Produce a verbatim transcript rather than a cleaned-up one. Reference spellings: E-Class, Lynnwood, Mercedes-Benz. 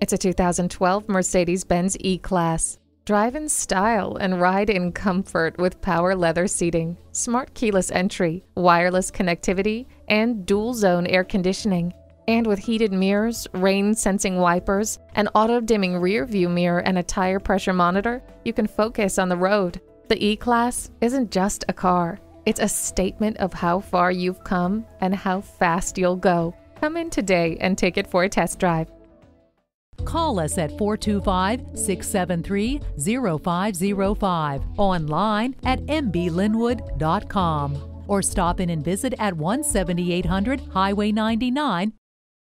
It's a two thousand twelve Mercedes-Benz E-Class. Drive in style and ride in comfort with power leather seating, smart keyless entry, wireless connectivity, and dual-zone air conditioning. And with heated mirrors, rain-sensing wipers, an auto-dimming rear-view mirror, and a tire pressure monitor, you can focus on the road. The E-Class isn't just a car. It's a statement of how far you've come and how fast you'll go. Come in today and take it for a test drive. Call us at four two five, six seven three, zero five zero five, online at m b linwood dot com, or stop in and visit at one seventy-eight hundred Highway ninety-nine